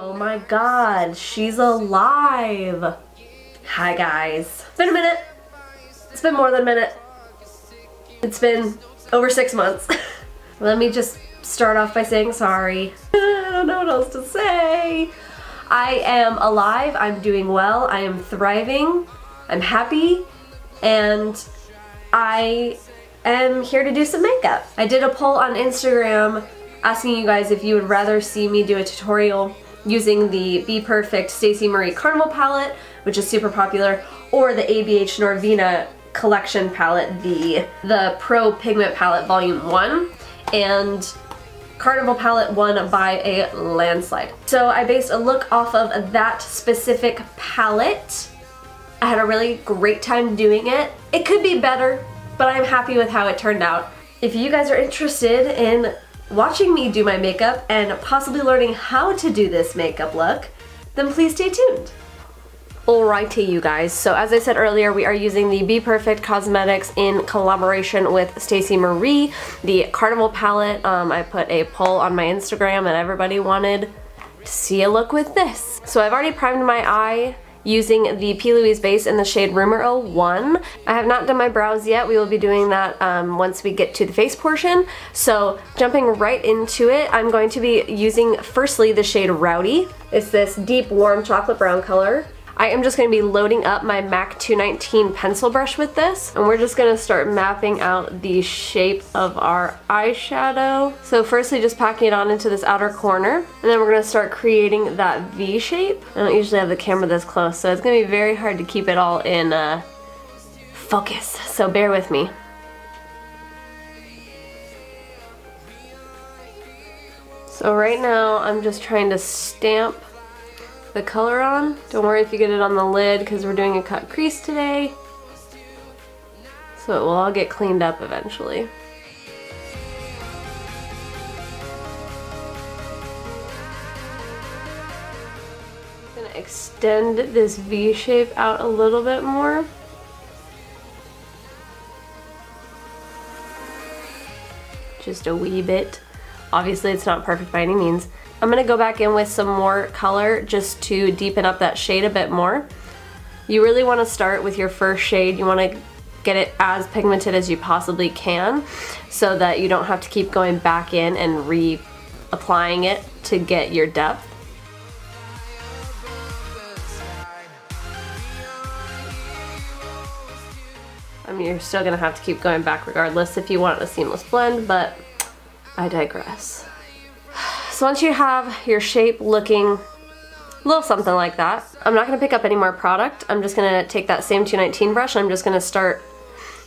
Oh my god, she's alive! Hi guys. It's been a minute. It's been more than a minute. It's been over 6 months. Let me just start off by saying sorry. I don't know what else to say. I am alive, I'm doing well, I am thriving, I'm happy, and I am here to do some makeup. I did a poll on Instagram asking you guys if you would rather see me do a tutorial using the BPerfect Stacey Marie Carnival palette, which is super popular, or the ABH Norvina collection palette, the Pro Pigment palette volume 1, and Carnival palette won by a landslide. So I based a look off of that specific palette. I had a really great time doing it. It could be better, but I'm happy with how it turned out. If you guys are interested in watching me do my makeup and possibly learning how to do this makeup look, then please stay tuned. Alrighty you guys, so as I said earlier, we are using the BPerfect Cosmetics in collaboration with Stacey Marie, the Carnival palette. I put a poll on my Instagram and everybody wanted to see a look with this. So I've already primed my eye using the P. Louise base in the shade Rumor 01. I have not done my brows yet. We will be doing that once we get to the face portion. So jumping right into it, I'm going to be using firstly the shade Rowdy. It's this deep warm chocolate brown color. I am just going to be loading up my MAC 219 pencil brush with this, and we're just going to start mapping out the shape of our eyeshadow. So firstly, just packing it on into this outer corner, and then we're going to start creating that V shape. I don't usually have the camera this close, so it's going to be very hard to keep it all in focus, so bear with me. So right now, I'm just trying to stamp the color on. Don't worry if you get it on the lid because we're doing a cut crease today, so it will all get cleaned up eventually. I'm going to extend this V shape out a little bit more. Just a wee bit. Obviously it's not perfect by any means. I'm going to go back in with some more color just to deepen up that shade a bit more. You really want to start with your first shade. You want to get it as pigmented as you possibly can so that you don't have to keep going back in and reapplying it to get your depth. I mean, you're still going to have to keep going back regardless if you want a seamless blend, but I digress. So once you have your shape looking a little something like that, I'm not going to pick up any more product. I'm just going to take that same 219 brush and I'm just going to start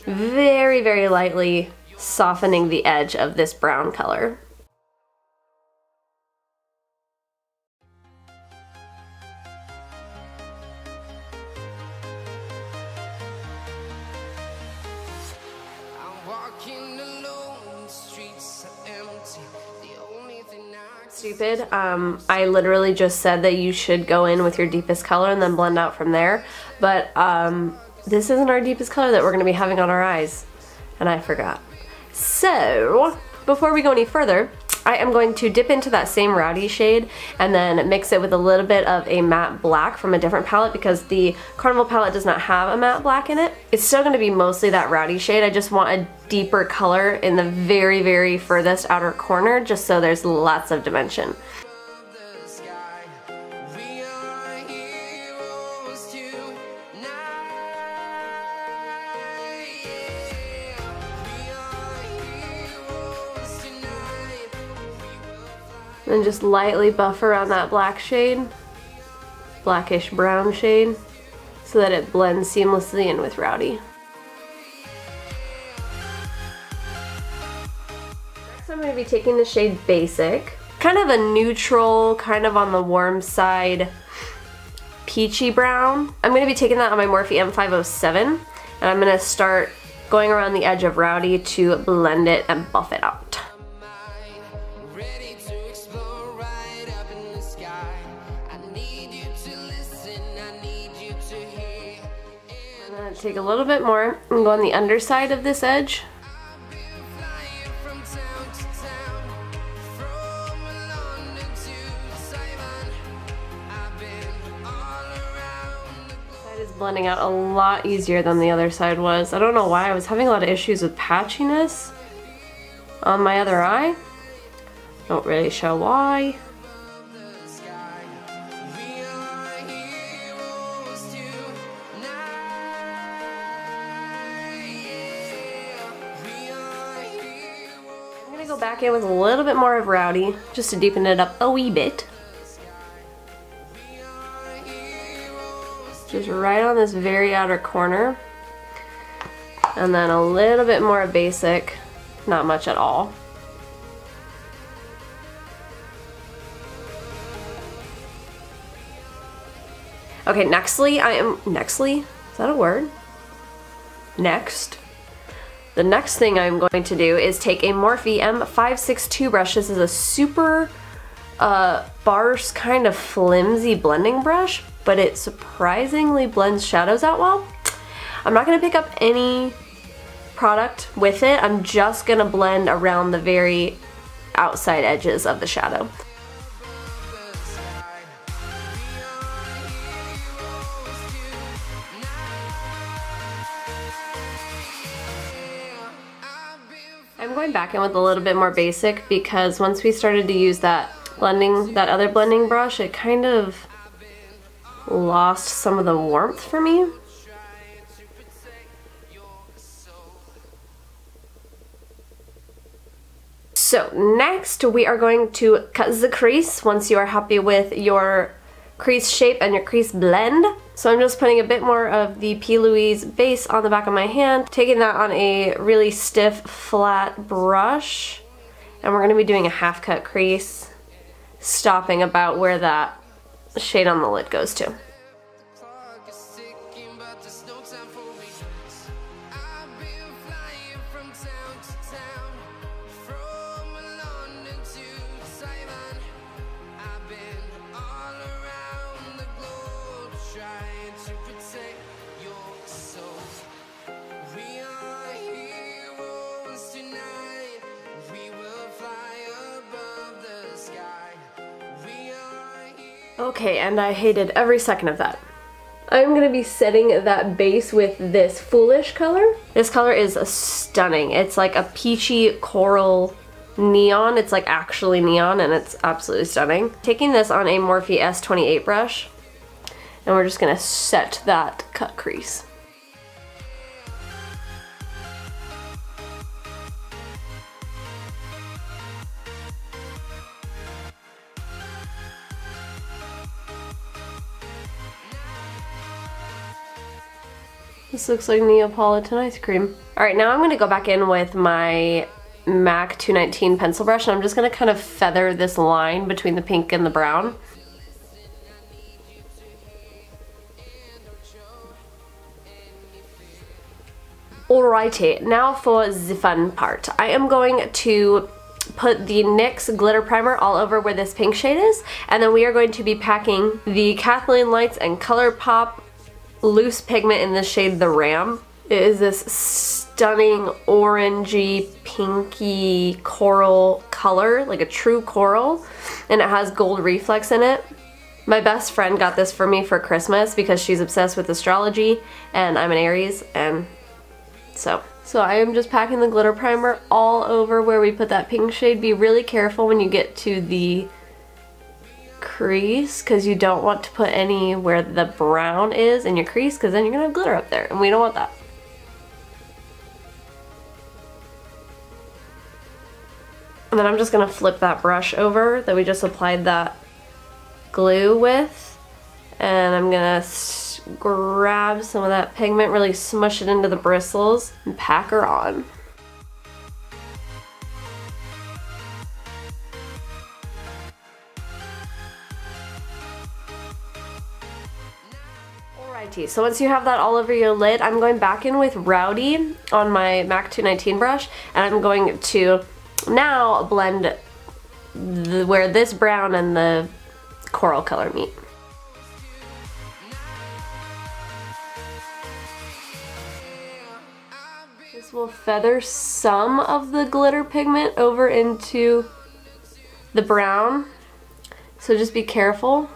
very, very lightly softening the edge of this brown color. Stupid. I literally just said that you should go in with your deepest color and then blend out from there, but this isn't our deepest color that we're going to be having on our eyes, and I forgot. So before we go any further, I am going to dip into that same Rowdy shade and then mix it with a little bit of a matte black from a different palette because the Carnival palette does not have a matte black in it. It's still going to be mostly that Rowdy shade. I just want a deeper color in the very, very furthest outer corner just so there's lots of dimension. And just lightly buff around that black shade, blackish brown shade, so that it blends seamlessly in with Rowdy. Next I'm going to be taking the shade Basic, kind of a neutral, kind of on the warm side, peachy brown. I'm going to be taking that on my Morphe M507 and I'm going to start going around the edge of Rowdy to blend it and buff it out. Take a little bit more and go on the underside of this edge. blending out a lot easier than the other side was. I don't know why, I was having a lot of issues with patchiness on my other eye. Don't really show why. Go back in with a little bit more of Rowdy just to deepen it up a wee bit. Just right on this very outer corner, and then a little bit more of Basic, not much at all. Okay, nextly, is that a word? Next. The next thing I'm going to do is take a Morphe M562 brush. This is a super sparse, kind of flimsy blending brush, but it surprisingly blends shadows out well. I'm not going to pick up any product with it. I'm just going to blend around the very outside edges of the shadow. I'm going back in with a little bit more Basic because once we started to use that other blending brush, it kind of lost some of the warmth for me. So next we are going to cut the crease once you are happy with your crease shape and your crease blend. So I'm just putting a bit more of the P. Louise base on the back of my hand, taking that on a really stiff, flat brush, and we're going to be doing a half cut crease, stopping about where that shade on the lid goes to. Okay, and I hated every second of that. I'm going to be setting that base with this Foolish color. This color is stunning. It's like a peachy coral neon. It's like actually neon, and it's absolutely stunning. Taking this on a Morphe S28 brush, and we're just going to set that cut crease. This looks like Neapolitan ice cream. Alright, now I'm going to go back in with my MAC 219 pencil brush, and I'm just going to kind of feather this line between the pink and the brown. Alrighty, now for the fun part. I am going to put the NYX glitter primer all over where this pink shade is, and then we are going to be packing the Kathleen Lights and ColourPop loose pigment in the shade The Ram. It is this stunning orangey, pinky, coral color, like a true coral, and it has gold reflex in it. My best friend got this for me for Christmas because she's obsessed with astrology, and I'm an Aries, and so I am just packing the glitter primer all over where we put that pink shade. Be really careful when you get to the crease, because you don't want to put any where the brown is in your crease, because then you're gonna have glitter up there, and we don't want that. And then I'm just gonna flip that brush over that we just applied that glue with, and I'm gonna grab some of that pigment, really smush it into the bristles, and pack her on. So once you have that all over your lid, I'm going back in with Rowdy on my MAC 219 brush, and I'm going to now blend where this brown and the coral color meet. This will feather some of the glitter pigment over into the brown, so just be careful.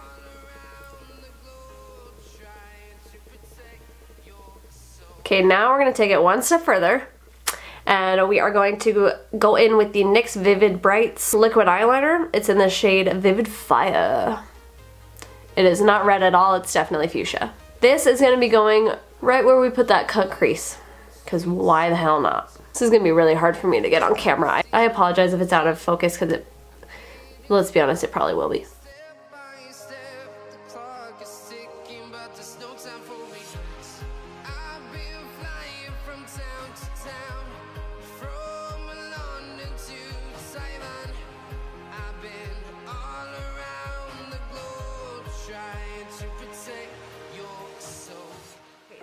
Okay, now we're going to take it one step further, and we are going to go in with the NYX Vivid Brights liquid eyeliner. It's in the shade Vivid Fire. It is not red at all, it's definitely fuchsia. This is going to be going right where we put that cut crease, because why the hell not? This is going to be really hard for me to get on camera. I apologize if it's out of focus, because it, let's be honest, it probably will be.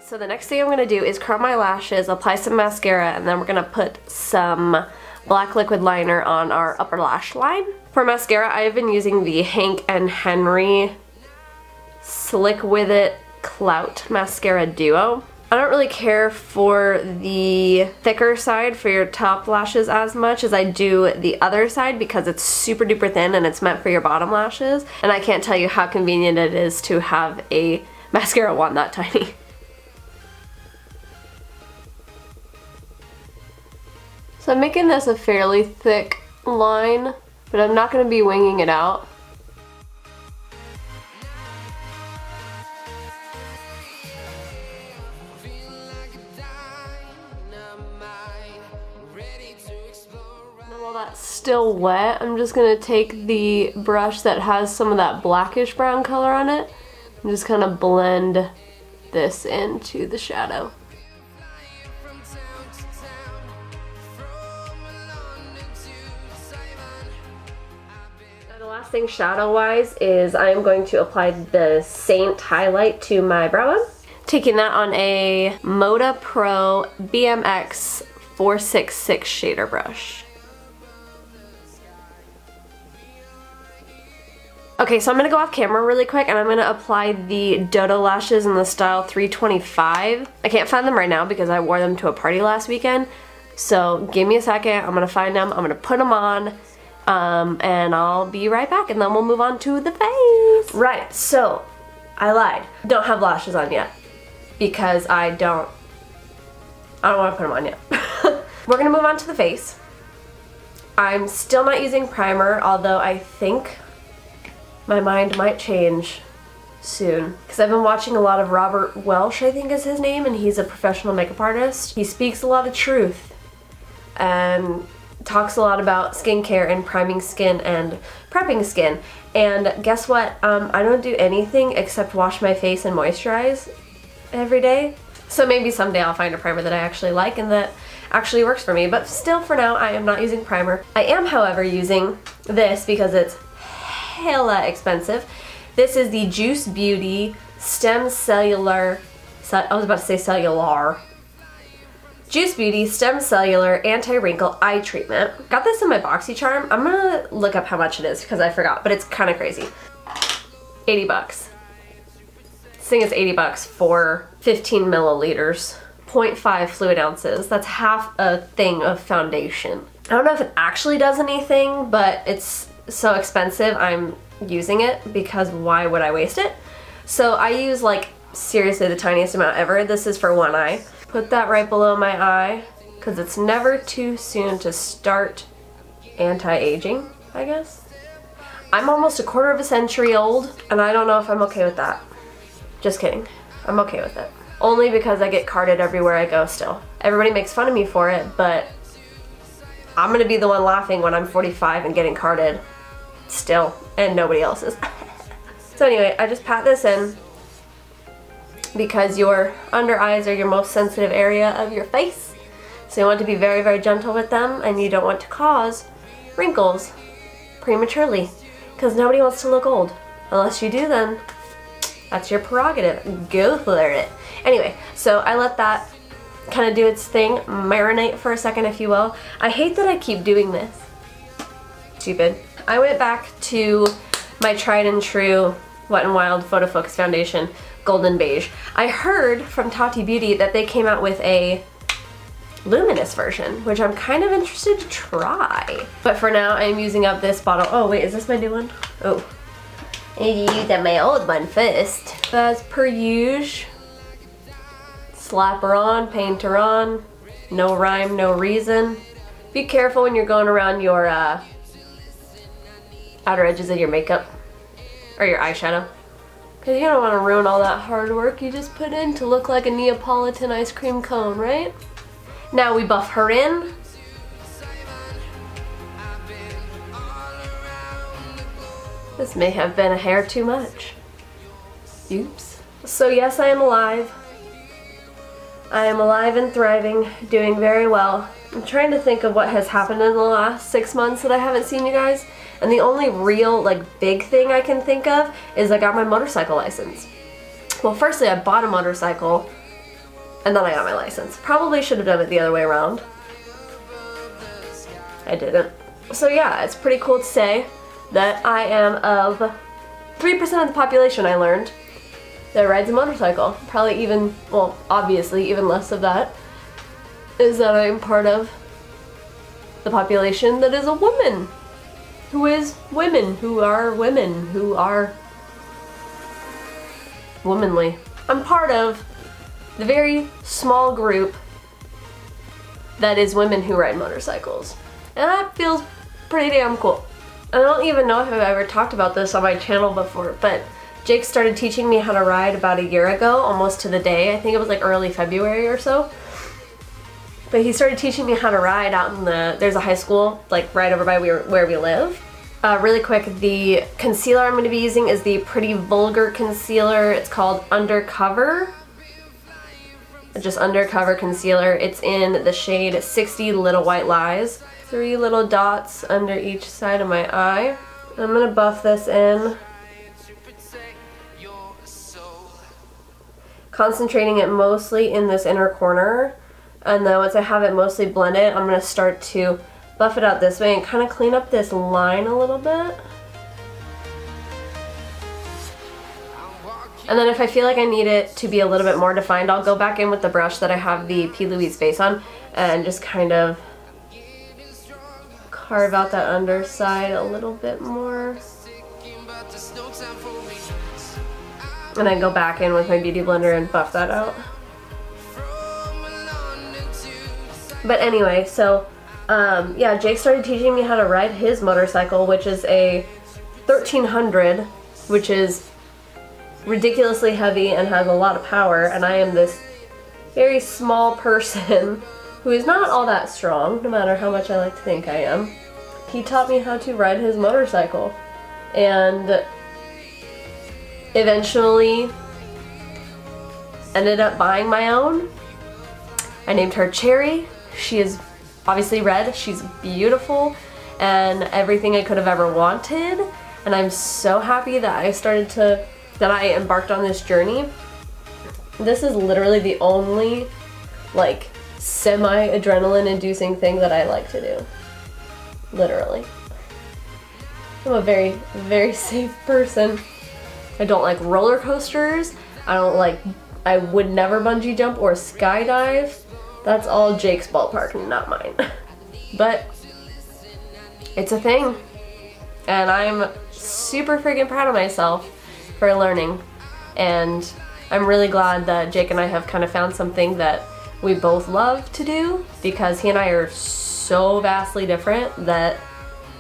So the next thing I'm going to do is curl my lashes, apply some mascara, and then we're going to put some black liquid liner on our upper lash line. For mascara, I have been using the Hank and Henry Slick With It Clout Mascara Duo. I don't really care for the thicker side for your top lashes as much as I do the other side, because it's super duper thin and it's meant for your bottom lashes. And I can't tell you how convenient it is to have a mascara wand that tiny. So I'm making this a fairly thick line, but I'm not going to be winging it out. And while that's still wet, I'm just going to take the brush that has some of that blackish brown color on it and just kind of blend this into the shadow. Last thing shadow wise is I'm going to apply the Saint highlight to my brow bone. Taking that on a Moda Pro BMX 466 shader brush. Okay, so I'm going to go off camera really quick and I'm going to apply the Dodo lashes in the style 325. I can't find them right now because I wore them to a party last weekend. So give me a second, I'm going to find them, I'm going to put them on. And I'll be right back, and then we'll move on to the face. Right, so I lied. Don't have lashes on yet because I don't want to put them on yet. We're going to move on to the face. I'm still not using primer, although I think my mind might change soon, because I've been watching a lot of Robert Welsh, I think is his name, and he's a professional makeup artist. He speaks a lot of truth and talks a lot about skincare and priming skin and prepping skin, and guess what, I don't do anything except wash my face and moisturize every day, so maybe someday I'll find a primer that I actually like and that actually works for me, but still for now I am not using primer. I am however using this because it's hella expensive. This is the Juice Beauty Stem Cellular, I was about to say cellular, Juice Beauty Stem Cellular Anti-Wrinkle Eye Treatment. Got this in my BoxyCharm. I'm gonna look up how much it is because I forgot, but it's kind of crazy. 80 bucks. This thing is 80 bucks for 15 milliliters, 0.5 fluid ounces. That's half a thing of foundation. I don't know if it actually does anything, but it's so expensive I'm using it because why would I waste it? So I use like seriously the tiniest amount ever. This is for one eye. Put that right below my eye because it's never too soon to start anti-aging, I guess. I'm almost a quarter of a century old and I don't know if I'm okay with that. Just kidding. I'm okay with it. Only because I get carded everywhere I go still. Everybody makes fun of me for it, but I'm gonna be the one laughing when I'm 45 and getting carded still, and nobody else is. So anyway, I just pat this in, because your under eyes are your most sensitive area of your face. So you want to be very, very gentle with them, and you don't want to cause wrinkles prematurely, because nobody wants to look old. Unless you do, then that's your prerogative. Go for it. Anyway, so I let that kind of do its thing, marinate for a second, if you will. I hate that I keep doing this. Stupid. I went back to my tried and true Wet n Wild Photo Focus Foundation, Golden Beige. I heard from Tati Beauty that they came out with a luminous version, which I'm kind of interested to try. But for now, I'm using up this bottle. Oh, wait, is this my new one? Oh. I need to use my old one first. As per usual, it's Slap her on, paint her on. No rhyme, no reason. Be careful when you're going around your outer edges of your makeup or your eyeshadow, because you don't want to ruin all that hard work you just put in to look like a Neapolitan ice cream cone, right? Now we buff her in. This may have been a hair too much. Oops. So yes, I am alive. I am alive and thriving, doing very well. I'm trying to think of what has happened in the last 6 months that I haven't seen you guys. And the only real, like, big thing I can think of is I got my motorcycle license. Well, firstly, I bought a motorcycle, and then I got my license. Probably should have done it the other way around. I didn't. So yeah, it's pretty cool to say that I am of 3% of the population, I learned, that rides a motorcycle. Probably even, well, obviously even less of that is that I'm part of the population that is a woman. Who is women, who are women, who are womanly. I'm part of the very small group that is women who ride motorcycles. And that feels pretty damn cool. I don't even know if I've ever talked about this on my channel before, but Jake started teaching me how to ride about a year ago, almost to the day. I think it was like early February or so. But he started teaching me how to ride out in the, there's a high school like right over by where we live. Really quick, the concealer I'm going to be using is the Pretty Vulgar concealer. It's called Undercover. Just Undercover concealer. It's in the shade 60 Little White Lies. 3 little dots under each side of my eye. I'm going to buff this in. Concentrating it mostly in this inner corner. And then once I have it mostly blended, I'm going to start to buff it out this way and kind of clean up this line a little bit. And then if I feel like I need it to be a little bit more defined, I'll go back in with the brush that I have the P. Louise base on and just kind of carve out that underside a little bit more. And I go back in with my beauty blender and buff that out. But anyway, so, yeah, Jake started teaching me how to ride his motorcycle, which is a 1300, which is ridiculously heavy and has a lot of power, and I am this very small person who is not all that strong, no matter how much I like to think I am. He taught me how to ride his motorcycle, and eventually ended up buying my own. I named her Cherry. She is obviously red, she's beautiful, and everything I could have ever wanted, and I'm so happy that I embarked on this journey. This is literally the only, like, semi-adrenaline inducing thing that I like to do. Literally. I'm a very, very safe person. I don't like roller coasters, I would never bungee jump or skydive. That's all Jake's ballpark, not mine. But it's a thing. And I'm super freaking proud of myself for learning. And I'm really glad that Jake and I have kind of found something that we both love to do, because he and I are so vastly different that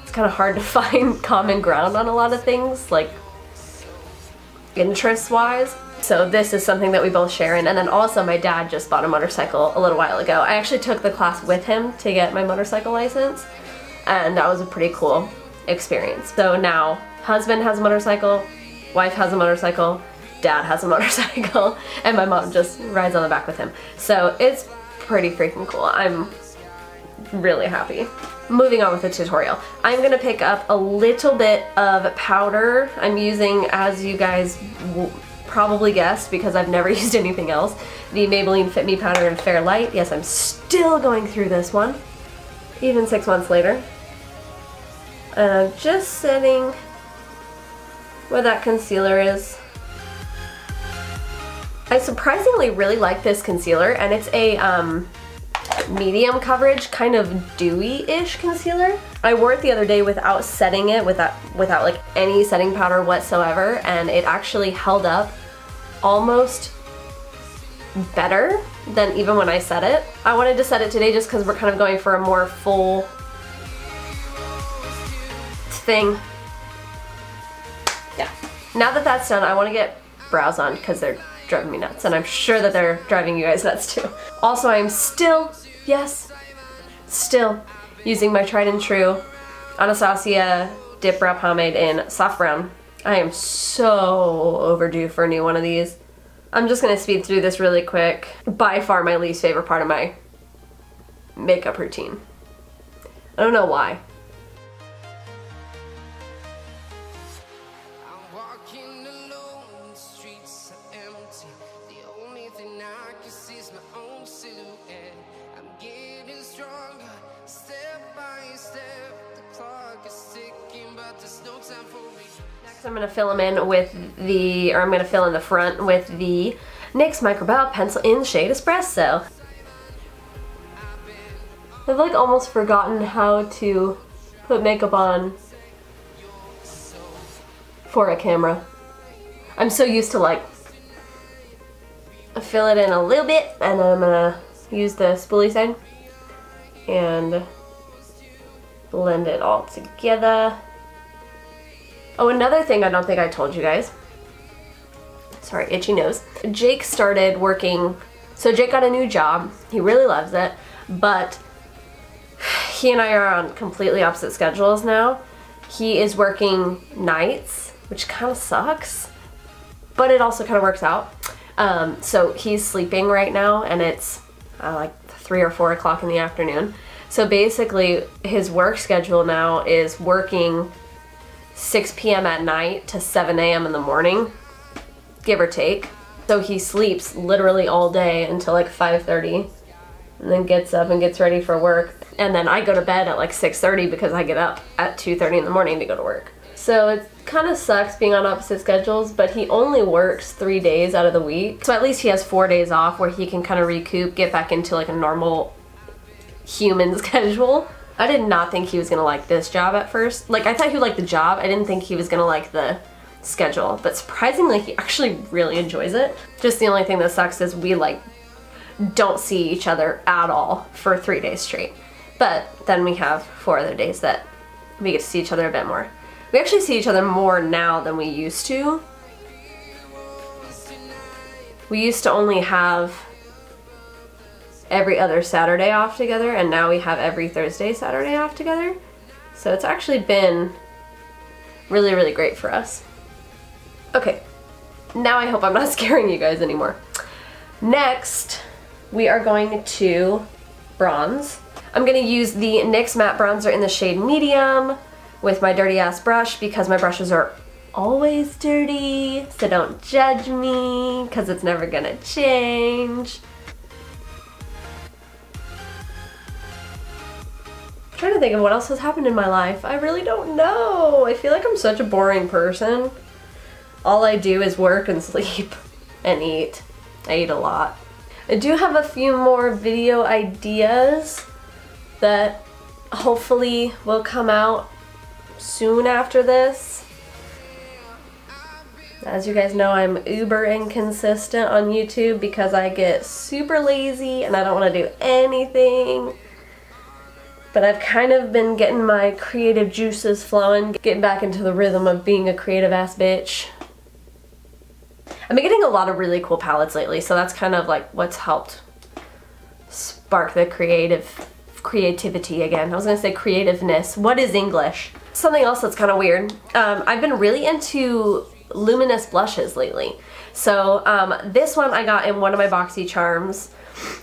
it's kind of hard to find common ground on a lot of things, like interest-wise. So this is something that we both share in. And then also my dad just bought a motorcycle a little while ago. I actually took the class with him to get my motorcycle license, and that was a pretty cool experience. So now husband has a motorcycle, wife has a motorcycle, dad has a motorcycle, and my mom just rides on the back with him. So it's pretty freaking cool. I'm really happy. Moving on with the tutorial. I'm gonna pick up a little bit of powder. I'm using, as you guys probably guessed, because I've never used anything else, the Maybelline Fit Me Powder in Fair Light. Yes, I'm still going through this one, even 6 months later. And I'm just setting where that concealer is. I surprisingly really like this concealer, and it's a medium coverage, kind of dewy-ish concealer. I wore it the other day without setting it, without like any setting powder whatsoever, and it actually held up almost better than even when I set it. I wanted to set it today just because we're kind of going for a more full thing. Yeah. Now that that's done, I want to get brows on because they're driving me nuts, and I'm sure that they're driving you guys nuts too. Also, I'm still, yes, still using my tried and true Anastasia Dip Brow Pomade in Soft Brown. I am so overdue for a new one of these. I'm just gonna speed through this really quick. By far my least favorite part of my makeup routine. I don't know why. I'm gonna fill them in with the, or I'm gonna fill in the front with the NYX Micro Brow Pencil in the shade Espresso. I've like almost forgotten how to put makeup on for a camera. I'm so used to like fill it in a little bit, and I'm gonna use the spoolie side and blend it all together. Oh, another thing I don't think I told you guys. Sorry, itchy nose. Jake started working, so Jake got a new job. He really loves it, but he and I are on completely opposite schedules now. He is working nights, which kind of sucks, but it also kind of works out. So he's sleeping right now, and it's like 3 or 4 o'clock in the afternoon. So basically, his work schedule now is working 6 p.m. at night to 7 a.m. in the morning, give or take. So he sleeps literally all day until like 5:30, and then gets up and gets ready for work. And then I go to bed at like 6:30 because I get up at 2:30 in the morning to go to work. So it kind of sucks being on opposite schedules, but he only works 3 days out of the week. So at least he has 4 days off where he can kind of recoup, get back into like a normal human schedule. I did not think he was gonna like this job at first. Like, I thought he would like the job. I didn't think he was gonna like the schedule, but surprisingly, he actually really enjoys it. Just the only thing that sucks is we like don't see each other at all for 3 days straight. But then we have 4 other days that we get to see each other a bit more. We actually see each other more now than we used to. We used to only have every other Saturday off together, and now we have every Thursday, Saturday off together. So it's actually been really, really great for us. Okay, now I hope I'm not scaring you guys anymore. Next, we are going to bronze. I'm gonna use the NYX Matte Bronzer in the shade Medium with my dirty ass brush because my brushes are always dirty, so don't judge me because it's never gonna change. I'm trying to think of what else has happened in my life. I really don't know. I feel like I'm such a boring person. All I do is work and sleep and eat. I eat a lot. I do have a few more video ideas that hopefully will come out soon after this. As you guys know, I'm uber inconsistent on YouTube because I get super lazy and I don't want to do anything. But I've kind of been getting my creative juices flowing, getting back into the rhythm of being a creative ass bitch. I've been getting a lot of really cool palettes lately, so that's kind of like what's helped spark the creativity again. I was gonna say creativeness. What is English? Something else that's kind of weird. I've been really into luminous blushes lately. So this one I got in one of my BoxyCharms.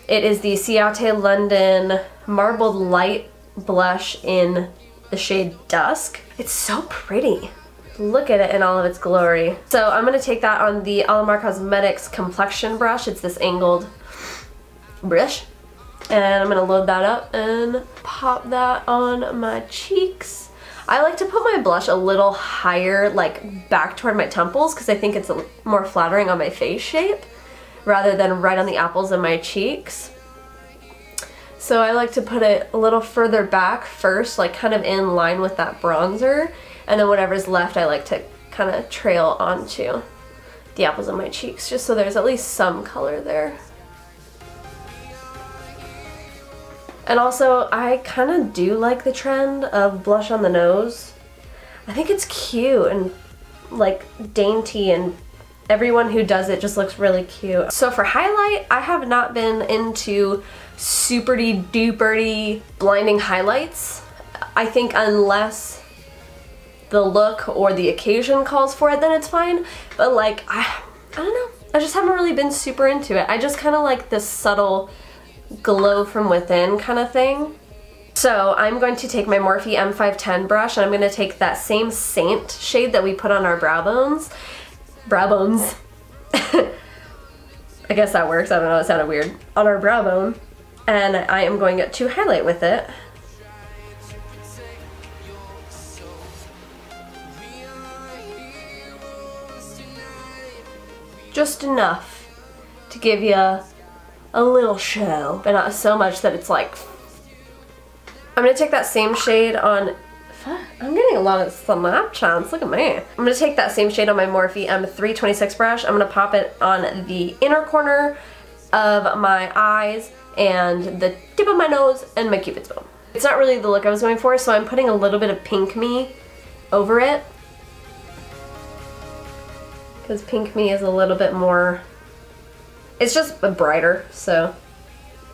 It is the Ciate London Marbled Light Blush in the shade Dusk. It's so pretty. Look at it in all of its glory. So I'm going to take that on the Alamar Cosmetics Complexion Brush. It's this angled brush. And I'm going to load that up and pop that on my cheeks. I like to put my blush a little higher, like back toward my temples, because I think it's more flattering on my face shape rather than right on the apples of my cheeks. So I like to put it a little further back first, like kind of in line with that bronzer, and then whatever's left I like to kind of trail onto the apples of my cheeks, just so there's at least some color there. And also, I kind of do like the trend of blush on the nose. I think it's cute and like dainty, and everyone who does it just looks really cute. So for highlight, I have not been into superty duperty blinding highlights. I think unless the look or the occasion calls for it, then it's fine. But like, I don't know. I just haven't really been super into it. I just kind of like this subtle glow from within kind of thing. So I'm going to take my Morphe M510 brush, and I'm going to take that same Saint shade that we put on our brow bones. Brow bones. I guess that works. I don't know. It sounded weird. On our brow bone. And I am going to highlight with it. Just enough to give you a little show, but not so much that it's like... I'm going to take that same shade on... Fuck, I'm getting a lot of snapshots, look at me. I'm going to take that same shade on my Morphe M326 brush. I'm going to pop it on the inner corner of my eyes and the tip of my nose and my cupid's bow. It's not really the look I was going for, so I'm putting a little bit of Pink Me over it. Because Pink Me is a little bit more, it's just brighter, so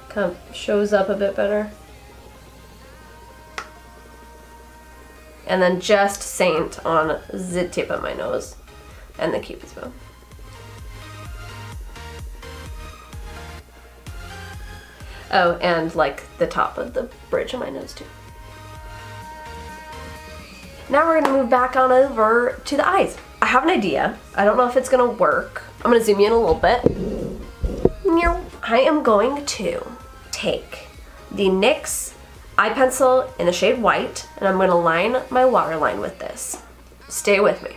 kind of shows up a bit better. And then just Saint on the tip of my nose and the cupid's bow. Oh, and like the top of the bridge of my nose too. Now we're gonna move back on over to the eyes. I have an idea. I don't know if it's gonna work. I'm gonna zoom you in a little bit. I am going to take the NYX eye pencil in the shade white, and I'm gonna line my waterline with this. Stay with me.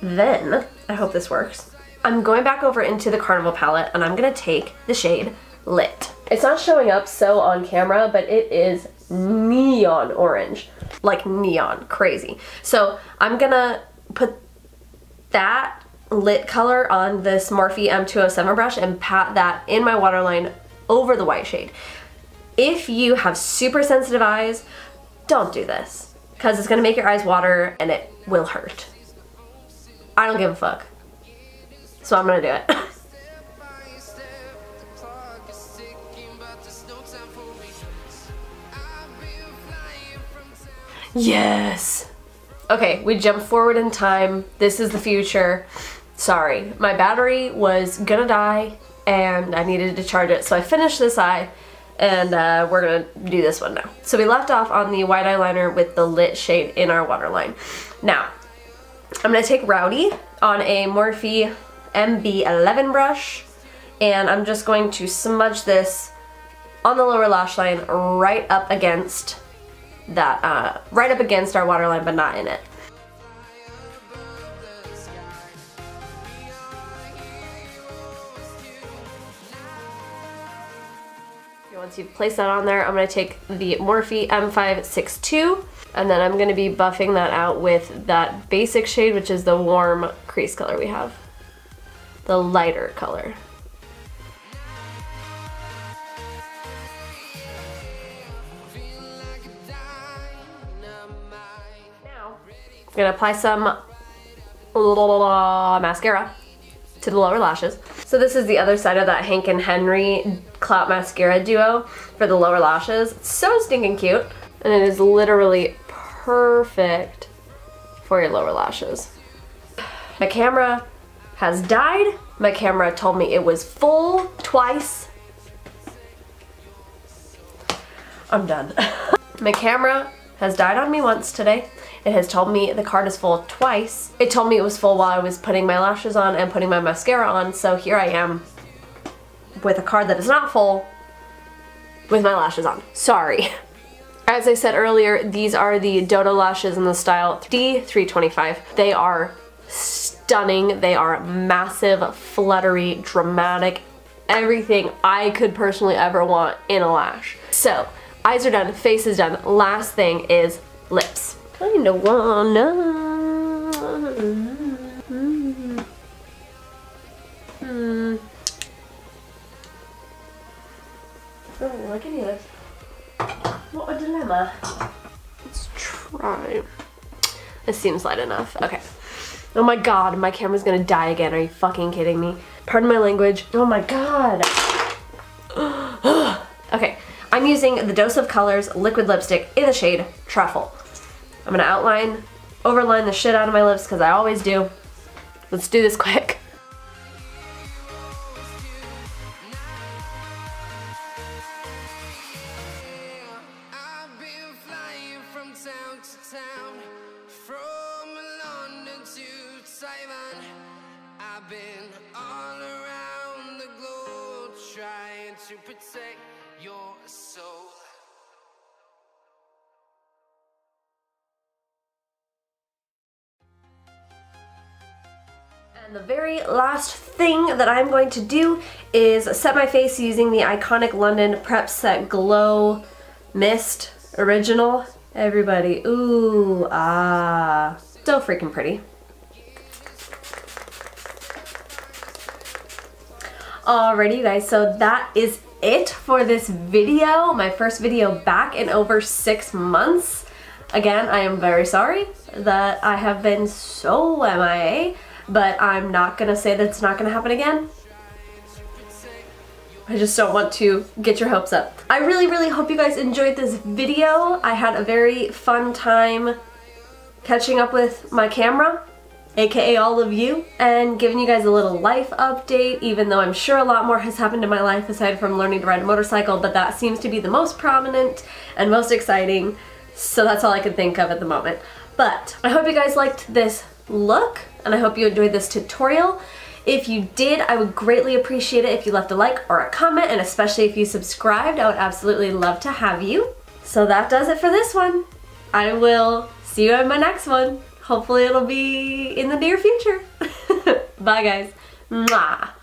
Then, I hope this works, I'm going back over into the Carnival palette, and I'm gonna take the shade Lit. It's not showing up so on camera, but it is neon orange. Like neon, crazy. So I'm gonna put that Lit color on this Morphe M207 brush and pat that in my waterline over the white shade. If you have super sensitive eyes, don't do this, because it's gonna make your eyes water and it will hurt. I don't give a fuck. So I'm gonna do it. Yes! Okay, we jump forward in time. This is the future. Sorry, my battery was gonna die and I needed to charge it, so I finished this eye, and we're gonna do this one now. So we left off on the white eyeliner with the Lit shade in our waterline. Now, I'm gonna take Rowdy on a Morphe MB11 brush, and I'm just going to smudge this on the lower lash line right up against that, right up against our waterline, but not in it. Once you've placed that on there, I'm going to take the Morphe M562, and then I'm going to be buffing that out with that basic shade, which is the warm crease color we have. The lighter color. Now, I'm going to apply some mascara to the lower lashes. So this is the other side of that Hank and Henry clout mascara duo for the lower lashes. It's so stinking cute, and it is literally perfect for your lower lashes. My camera has died. My camera told me it was full twice. I'm done. My camera has died on me once today. It has told me the card is full twice. It told me it was full while I was putting my lashes on and putting my mascara on, so here I am with a card that is not full with my lashes on. Sorry. As I said earlier, these are the Dodo lashes in the style D325. They are stunning. They are massive, fluttery, dramatic, everything I could personally ever want in a lash. So, eyes are done, face is done. Last thing is lips. Kinda wanna. Alamar. Let's try. It seems light enough. Okay. Oh my god, my camera's gonna die again. Are you fucking kidding me? Pardon my language. Oh my god. Okay, I'm using the Dose of Colors liquid lipstick in the shade Truffle. I'm gonna outline, overline the shit out of my lips because I always do. Let's do this quick. And the very last thing that I'm going to do is set my face using the Iconic London Prep Set Glow Mist Original. Everybody, ooh, ah, so freaking pretty. Alrighty, you guys, so that is it for this video. My first video back in over 6 months. Again, I am very sorry that I have been so MIA. But I'm not gonna say that's not gonna happen again. I just don't want to get your hopes up. I really, really hope you guys enjoyed this video. I had a very fun time catching up with my camera, aka all of you, and giving you guys a little life update, even though I'm sure a lot more has happened in my life aside from learning to ride a motorcycle, but that seems to be the most prominent and most exciting, so that's all I can think of at the moment. But I hope you guys liked this look, and I hope you enjoyed this tutorial. If you did, I would greatly appreciate it if you left a like or a comment, and especially if you subscribed, I would absolutely love to have you. So that does it for this one. I will see you in my next one. Hopefully it'll be in the near future. Bye guys. Mwah.